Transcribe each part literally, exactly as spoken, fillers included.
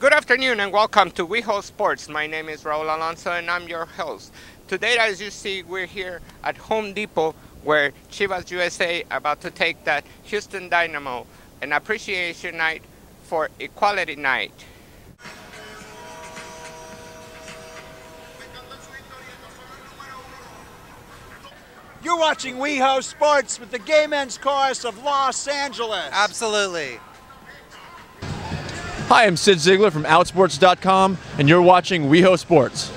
Good afternoon and welcome to WeHo Sports. My name is Raul Alonso and I'm your host. Today, as you see, we're here at Home Depot where Chivas U S A about to take that Houston Dynamo, an appreciation night for Equality Night. You're watching WeHo Sports with the Gay Men's Chorus of Los Angeles. Absolutely. Hi, I'm Cyd Zeigler from Outsports dot com, and you're watching WeHo Sports.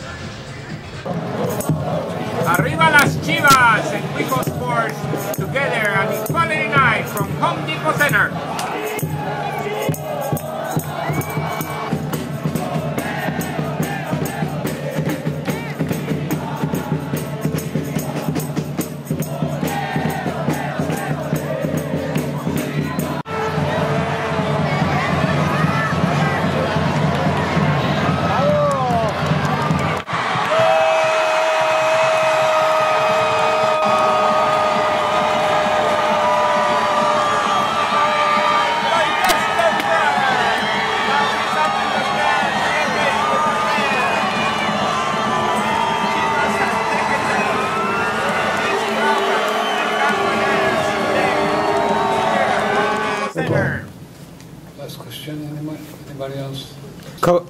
Arriba las Chivas and WeHo Sports together on Equality Night from Home Depot Center. Co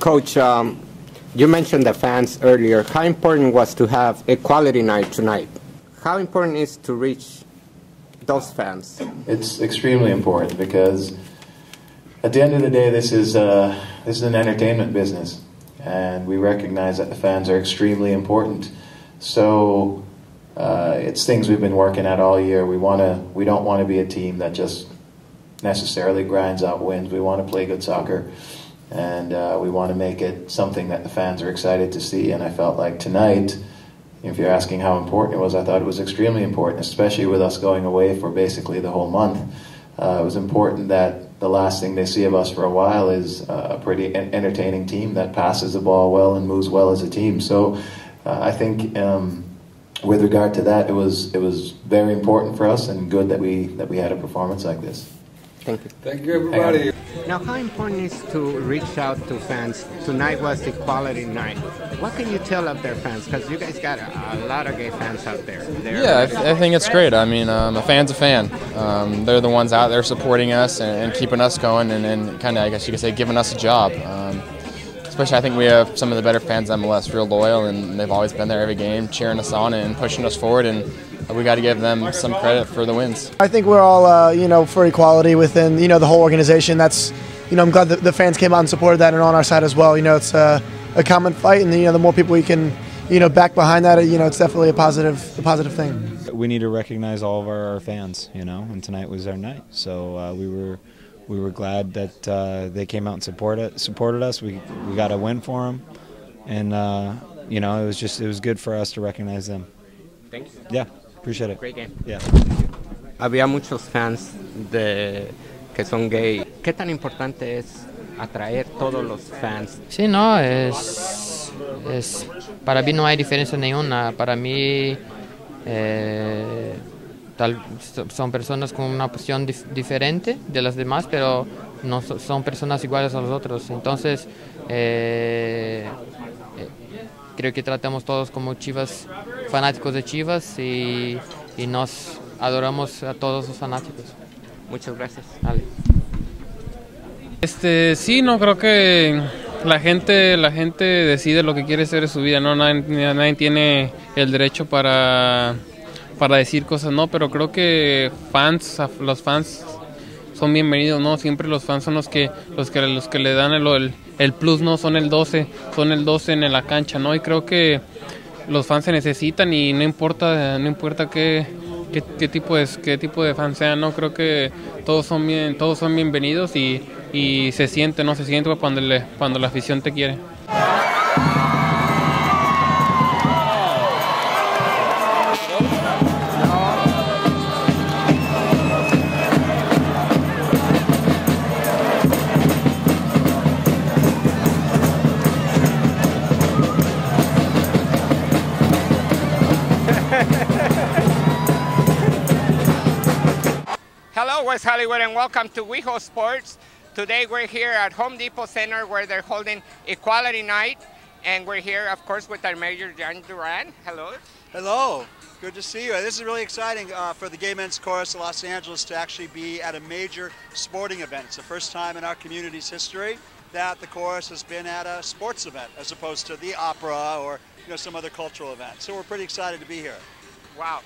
Coach, um, you mentioned the fans earlier. How important was to have Equality Night tonight? How important is to reach those fans? It's extremely important because at the end of the day, this is uh, this is an entertainment business, and we recognize that the fans are extremely important. So uh, it's things we've been working at all year. We wanna we don't want to be a team that just necessarily grinds out wins. We want to play good soccer, and uh, we want to make it something that the fans are excited to see. And I felt like tonight, if you're asking how important it was, I thought it was extremely important, especially with us going away for basically the whole month. Uh, it was important that the last thing they see of us for a while is uh, a pretty entertaining team that passes the ball well and moves well as a team. So uh, I think um, with regard to that, it was it was very important for us, and good that we that we had a performance like this. Thank you. Thank you, everybody. Now, how important is to reach out to fans? Tonight was Equality Night. What can you tell of their fans? Because you guys got a, a lot of gay fans out there. They're yeah, I, th I think it's great. I mean, um, a fan's a fan. Um, they're the ones out there supporting us and, and keeping us going and, and kind of, I guess you could say, giving us a job. Um, especially, I think we have some of the better fans in M L S, real loyal, and they've always been there every game, cheering us on and pushing us forward. And we got to give them some credit for the wins. I think we're all, uh, you know, for equality within, you know, the whole organization. That's, you know, I'm glad that the fans came out and supported that and on our side as well. You know, it's a, a common fight, and you know, the more people we can, you know, back behind that, you know, it's definitely a positive, a positive thing. We need to recognize all of our fans, you know, and tonight was our night. So uh, we were, we were glad that uh, they came out and supported supported us. We we got a win for them, and uh, you know, it was just it was good for us to recognize them. Thanks. Yeah. Appreciate it. Great game. Yeah. Había muchos fans de, que son gay. ¿Qué tan importante es atraer todos los fans? Sí, no, es, es para mí no hay diferencia ninguna. Para mí eh, tal, son personas con una posición dif diferente de las demás, pero no son personas iguales a los otros. Entonces eh, creo que tratamos todos como Chivas, fanáticos de Chivas, y, y nos adoramos a todos los fanáticos. Muchas gracias. Dale. Este, sí, no, creo que la gente, la gente decide lo que quiere hacer de su vida, ¿no? Nadie, nadie tiene el derecho para, para decir cosas, ¿no? Pero creo que fans, los fans son bienvenidos, ¿no? Siempre los fans son los que, los que, los que le dan el... el El plus, no, son el doce, son el doce en la cancha, ¿no? Y creo que los fans se necesitan, y no importa, no importa qué, qué, qué tipo de qué tipo de fans sean, ¿no? Creo que todos son bien, todos son bienvenidos, y, y se siente, ¿no? Se siente cuando le, cuando la afición te quiere. Hello, West Hollywood, and welcome to WeHo Sports. Today we're here at Home Depot Center where they're holding Equality Night, and we're here, of course, with our mayor, John Duran. Hello. Hello. Good to see you. This is really exciting uh, for the Gay Men's Chorus of Los Angeles to actually be at a major sporting event. It's the first time in our community's history that the chorus has been at a sports event as opposed to the opera or you know some other cultural event. So we're pretty excited to be here. Wow.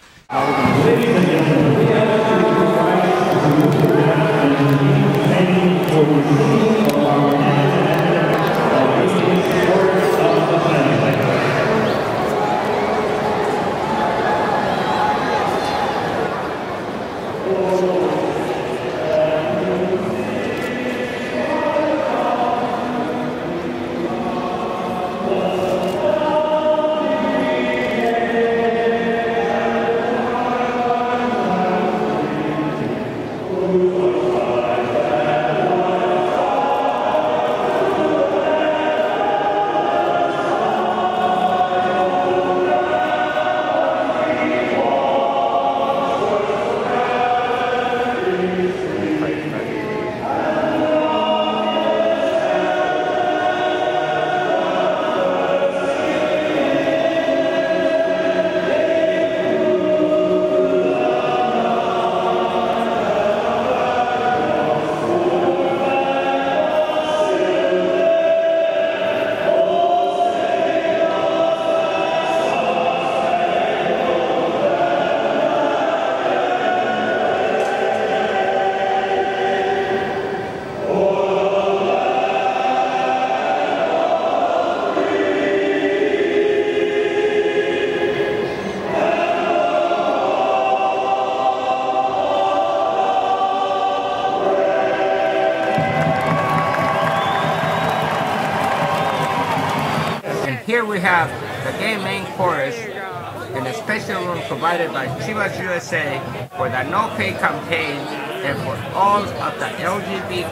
Here we have the Gay Men's Chorus in a special room provided by Chivas U S A for the No Pay campaign and for all of the L G B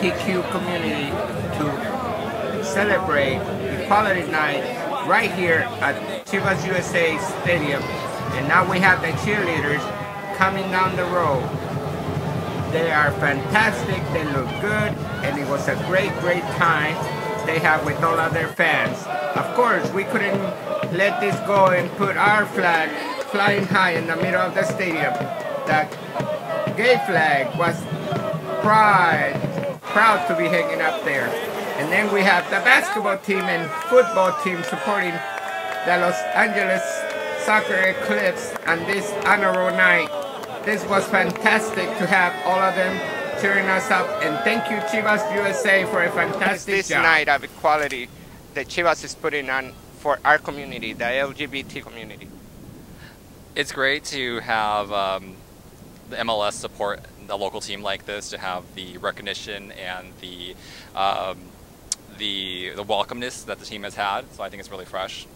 T Q community to celebrate Equality Night right here at Chivas U S A Stadium. And now we have the cheerleaders coming down the road. They are fantastic, they look good, and it was a great, great time they have with all of their fans. Of course, we couldn't let this go and put our flag flying high in the middle of the stadium. The gay flag was pride, proud to be hanging up there. And then we have the basketball team and football team supporting the Los Angeles Soccer Eclipse on this honor roll night. This was fantastic to have all of them cheering us up. And thank you, Chivas U S A, for a fantastic this job. Night of equality that Chivas is putting on for our community, the L G B T community. It's great to have um, the M L S support a local team like this, to have the recognition and the, um, the, the welcomeness that the team has had, so I think it's really fresh.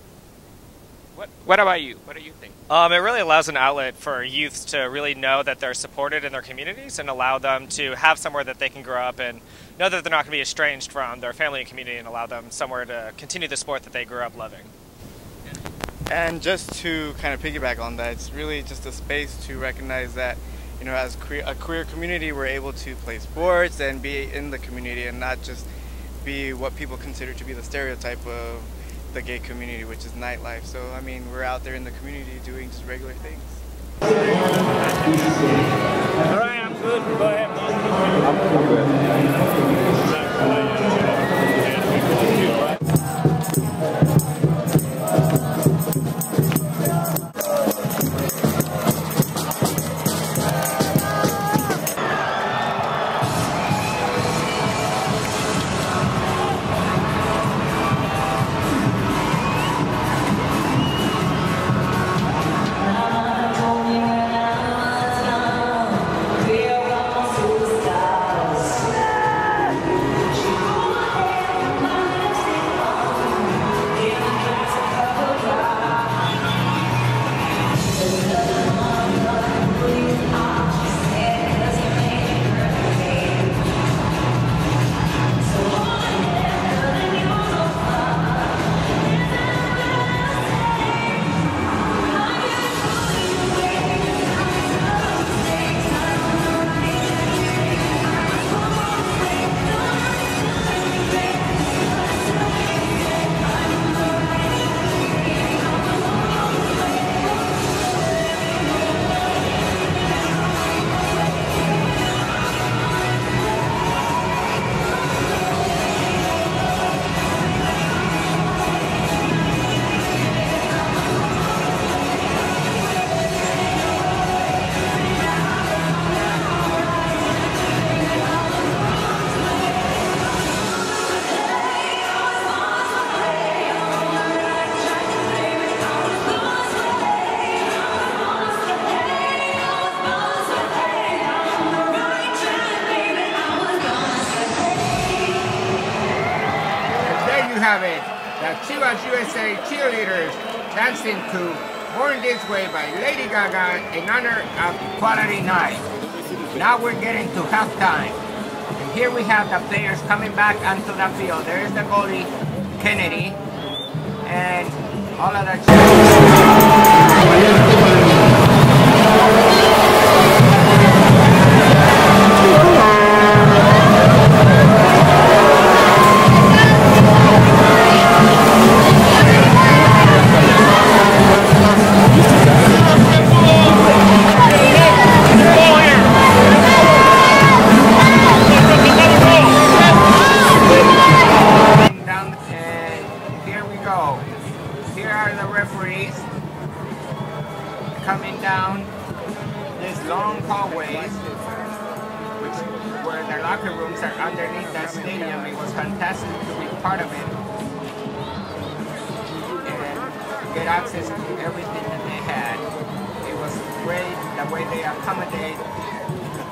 What, what about you? What do you think? Um, it really allows an outlet for youth to really know that they're supported in their communities and allow them to have somewhere that they can grow up and know that they're not going to be estranged from their family and community, and allow them somewhere to continue the sport that they grew up loving. And just to kind of piggyback on that, it's really just a space to recognize that, you know, as a queer community, we're able to play sports and be in the community and not just be what people consider to be the stereotype of the gay community, which is nightlife. So, I mean, we're out there in the community doing just regular things. All right, I'm good. Go ahead. have it, the Chivas U S A cheerleaders dancing to Born This Way by Lady Gaga in honor of Equality Night. Now we're getting to halftime. And here we have the players coming back onto the field. There is the goalie, Kennedy, and all of the... coming down this long hallways, which where the locker rooms are underneath that stadium. It was fantastic to be part of it and get access to everything that they had. It was great the way they accommodate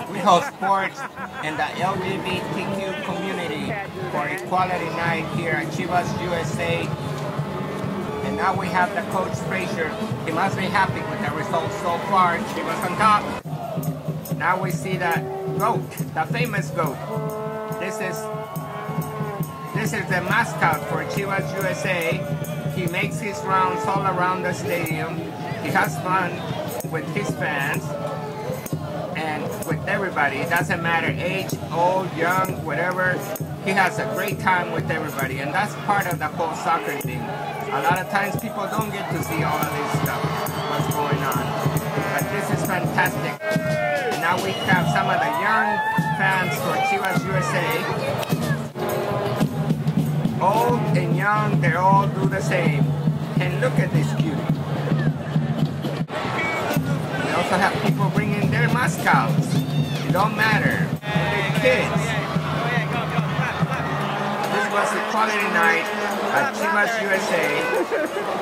WeHo Sports and the L G B T Q community for Equality Night here at Chivas U S A. And now we have the coach, Frazier. He must be happy with the results so far. Chivas on top. Now we see the GOAT, the famous GOAT. This is, this is the mascot for Chivas U S A. He makes his rounds all around the stadium. He has fun with his fans and with everybody. It doesn't matter age, old, young, whatever. He has a great time with everybody, and that's part of the whole soccer thing. A lot of times people don't get to see all of this stuff, what's going on. But this is fantastic. And now we have some of the young fans for Chivas U S A. Old and young, they all do the same. And look at this cutie. They also have people bringing their mascots. It don't matter. They're kids. Was Equality Night at Chivas U S A.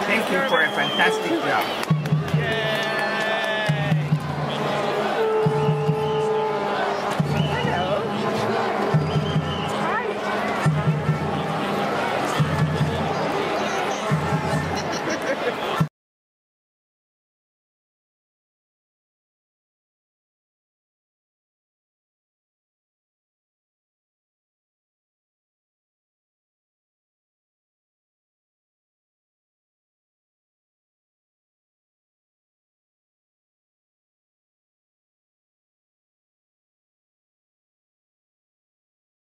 Thank you for a fantastic job.